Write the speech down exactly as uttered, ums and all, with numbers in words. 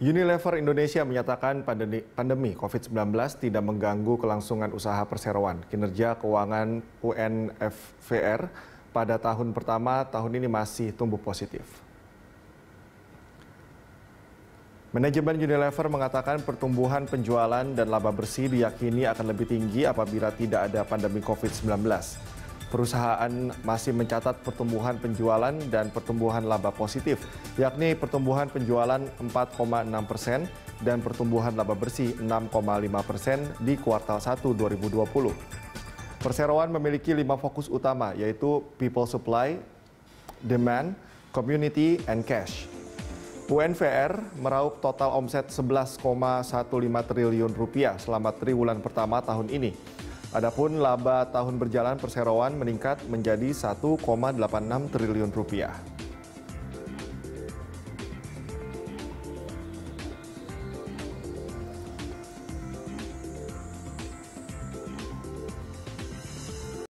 Unilever Indonesia menyatakan pandemi, pandemi covid sembilan belas tidak mengganggu kelangsungan usaha perseroan. Kinerja keuangan U N V R pada tahun pertama tahun ini masih tumbuh positif. Manajemen Unilever mengatakan pertumbuhan penjualan dan laba bersih diyakini akan lebih tinggi apabila tidak ada pandemi covid sembilan belas. Perusahaan masih mencatat pertumbuhan penjualan dan pertumbuhan laba positif, yakni pertumbuhan penjualan empat koma enam persen dan pertumbuhan laba bersih enam koma lima persen di kuartal satu dua ribu dua puluh. Perseroan memiliki lima fokus utama, yaitu people supply, demand, community, and cash. U N V R meraup total omset sebelas koma lima belas triliun rupiah selama triwulan pertama tahun ini. Adapun laba tahun berjalan perseroan meningkat menjadi satu koma delapan enam triliun rupiah.